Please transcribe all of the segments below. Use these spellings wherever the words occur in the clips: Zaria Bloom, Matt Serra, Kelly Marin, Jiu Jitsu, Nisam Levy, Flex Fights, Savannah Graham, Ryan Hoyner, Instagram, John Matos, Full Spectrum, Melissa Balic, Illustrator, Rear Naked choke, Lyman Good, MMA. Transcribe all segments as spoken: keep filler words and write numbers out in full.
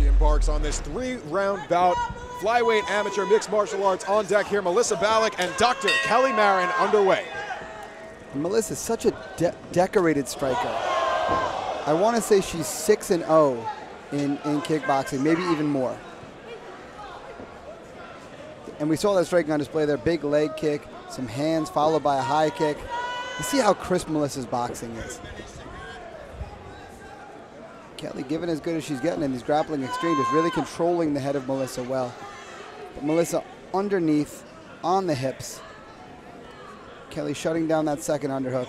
she embarks on this three-round bout. Flyweight amateur mixed martial arts on deck here. Melissa Balic and Doctor Kelly Marin underway. Melissa is such a de decorated striker. I want to say she's six and oh in, in kickboxing, maybe even more. And we saw that striking on display there. Big leg kick, some hands, followed by a high kick. You see how crisp Melissa's boxing is. Kelly, given as good as she's getting in these grappling exchanges, really controlling the head of Melissa well. But Melissa underneath, on the hips. Kelly shutting down that second underhook.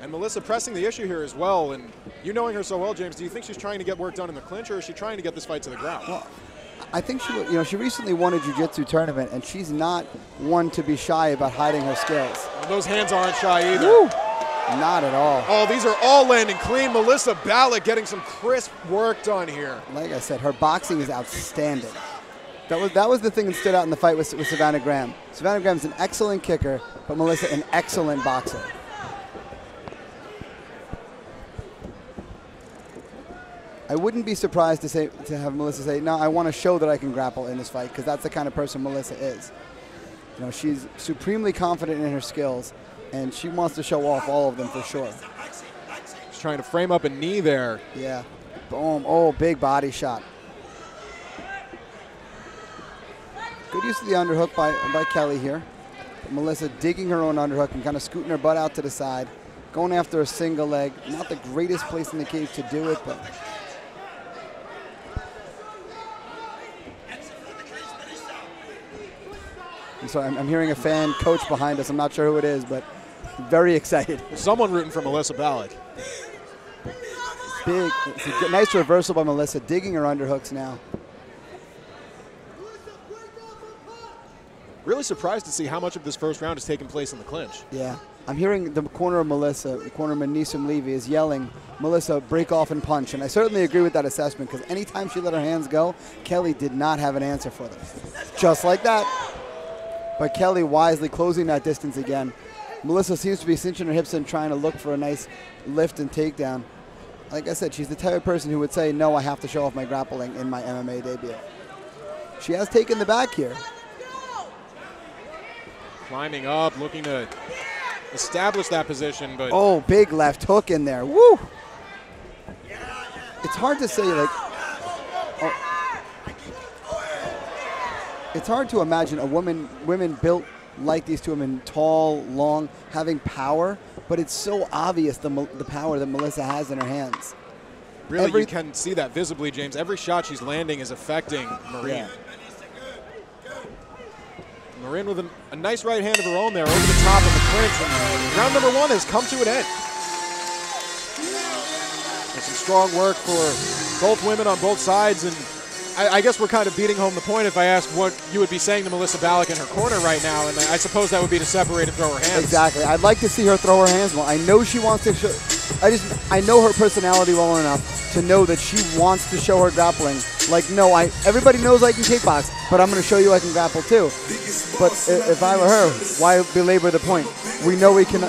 And Melissa pressing the issue here as well. And you knowing her so well, James, do you think she's trying to get work done in the clinch, or is she trying to get this fight to the ground? Well, I think she, you know, she recently won a jiu-jitsu tournament, and she's not one to be shy about hiding her skills. Well, those hands aren't shy either. Woo! Not at all. Oh, these are all landing clean. Melissa Balic getting some crisp work done here. Like I said, her boxing is outstanding. That was, that was the thing that stood out in the fight with, with Savannah Graham. Savannah Graham's an excellent kicker, but Melissa an excellent boxer. I wouldn't be surprised to say to have Melissa say, no, I want to show that I can grapple in this fight, because that's the kind of person Melissa is. You know, she's supremely confident in her skills, and she wants to show off all of them for sure. She's trying to frame up a knee there. Yeah. Boom. Oh, big body shot. Good use of the underhook by, by Kelly here. But Melissa digging her own underhook and kind of scooting her butt out to the side, going after a single leg. Not the greatest place in the cage to do it, but... So I'm, I'm hearing a fan coach behind us. I'm not sure who it is, but very excited. Someone rooting for Melissa Balic. Big, it's a nice reversal by Melissa, digging her underhooks now. Really surprised to see how much of this first round has taken place in the clinch. Yeah, I'm hearing the corner of Melissa, the cornerman Nisam Levy is yelling, Melissa, break off and punch. And I certainly agree with that assessment, because anytime she let her hands go, Kelly did not have an answer for them. Just like that. But Kelly wisely closing that distance again. Melissa seems to be cinching her hips and trying to look for a nice lift and takedown. Like I said, she's the type of person who would say, no, I have to show off my grappling in my M M A debut. She has taken the back here. Climbing up, looking to establish that position. But oh, big left hook in there. Woo! It's hard to say, like... Oh. It's hard to imagine a woman, women built like these two women, tall, long, having power, but it's so obvious the, the power that Melissa has in her hands. Really, Every, you can see that visibly, James. Every shot she's landing is affecting Marin. Yeah. Marin with a, a nice right hand of her own there, over the top of the clinch. Round number one has come to an end. There's some strong work for both women on both sides, and I guess we're kind of beating home the point if I asked what you would be saying to Melissa Balic in her corner right now, and I suppose that would be to separate and throw her hands. Exactly. I'd like to see her throw her hands more. I know she wants to show, I just, I know her personality well enough to know that she wants to show her grappling. Like, no, I, everybody knows I can kickbox, but I'm going to show you I can grapple too. But if I were her, why belabor the point? We know we can,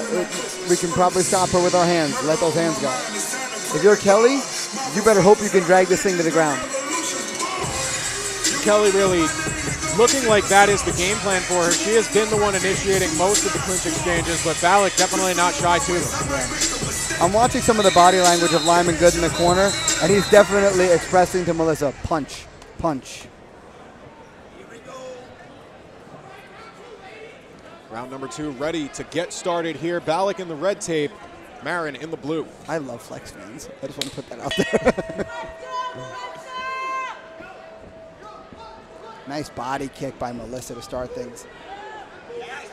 we can probably stop her with our hands. Let those hands go. If you're Kelly, you better hope you can drag this thing to the ground. Kelly really looking like that is the game plan for her. She has been the one initiating most of the clinch exchanges, but Balic definitely not shy to them. I'm watching some of the body language of Lyman Good in the corner, and he's definitely expressing to Melissa, punch, punch. Round number two ready to get started here. Balic in the red tape, Marin in the blue. I love Flex fans. I just want to put that out there. Nice body kick by Melissa to start things.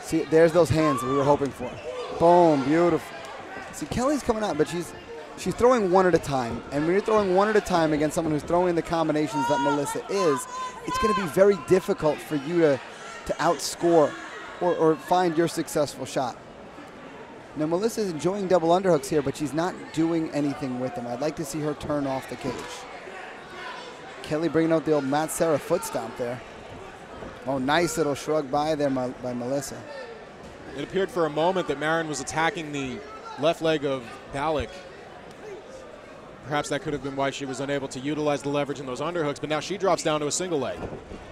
See, there's those hands that we were hoping for. Boom, beautiful. See, Kelly's coming out, but she's she's throwing one at a time. And when you're throwing one at a time against someone who's throwing the combinations that Melissa is, it's going to be very difficult for you to, to outscore or, or find your successful shot. Now, Melissa's enjoying double underhooks here, but she's not doing anything with them. I'd like to see her turn off the cage. Kelly bringing out the old Matt Serra foot stomp there. Oh, nice little shrug by there by, by Melissa. It appeared for a moment that Marin was attacking the left leg of Balic. Perhaps that could have been why she was unable to utilize the leverage in those underhooks, but now she drops down to a single leg.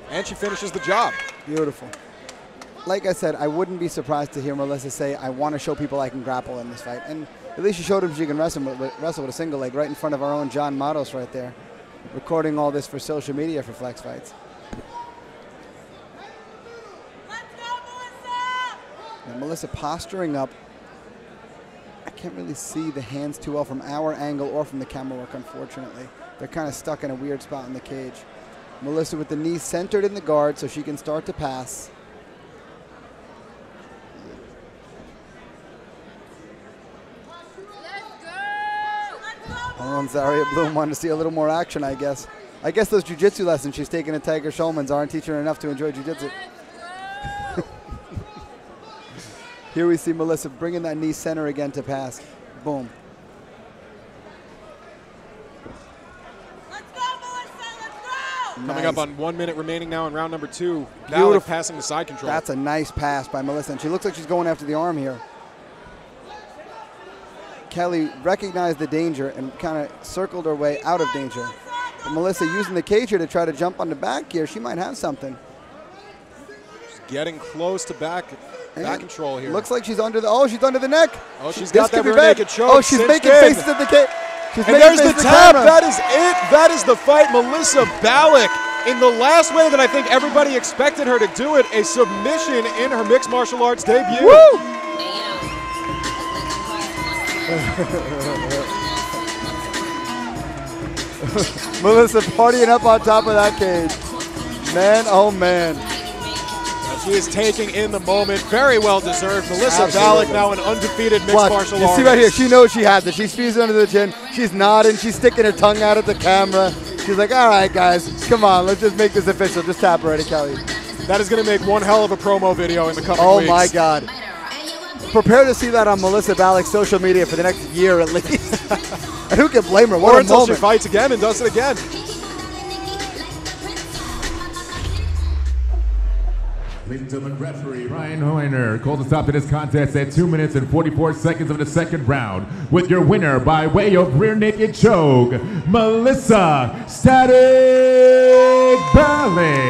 And she finishes the job. Beautiful. Like I said, I wouldn't be surprised to hear Melissa say, I want to show people I can grapple in this fight. And at least she showed him she can wrestle with, wrestle with a single leg right in front of our own John Matos right there, recording all this for social media for Flex Fights. Now Melissa posturing up. I can't really see the hands too well from our angle or from the camera work, unfortunately. They're kind of stuck in a weird spot in the cage. Melissa with the knee centered in the guard so she can start to pass. Oh, Zaria Bloom wanted to see a little more action, I guess. I guess those jiu-jitsu lessons she's taking at Tiger Shulman's aren't teaching her enough to enjoy jiu-jitsu. Here we see Melissa bringing that knee center again to pass. Boom. Let's go, Melissa, let's go! Coming nice. Up on one minute remaining now in round number two. Beautiful. Balic passing the side control. That's a nice pass by Melissa, and she looks like she's going after the arm here. Kelly recognized the danger and kind of circled her way out of danger. But Melissa using the cage here to try to jump on the back here. She might have something. She's getting close to back, back control here. Looks like she's under the, oh, she's under the neck. Oh, she's got that rear naked choke. Oh, she's making faces at the cage. And there's the tap. That is it. That is the fight. Melissa Balic, in the last way that I think everybody expected her to do it, a submission in her mixed martial arts debut. Woo! Melissa partying up on top of that cage. Man, oh man. She is taking in the moment. Very well deserved. Melissa Balic, now an undefeated mixed Watch. martial artist. You see right here, she knows she has it. She's squeezing under the chin. She's nodding. She's sticking her tongue out at the camera. She's like, all right, guys, come on. Let's just make this official. Just tap already, Kelly. That is going to make one hell of a promo video in the coming oh, weeks. Oh, my God. Prepare to see that on Melissa Balic's social media for the next year at least. And who can blame her? What or a until moment. She fights again and does it again. Ladies and gentlemen, referee Ryan Hoyner called to stop to this contest at two minutes and forty-four seconds of the second round with your winner by way of rear naked choke, Melissa Static Balic.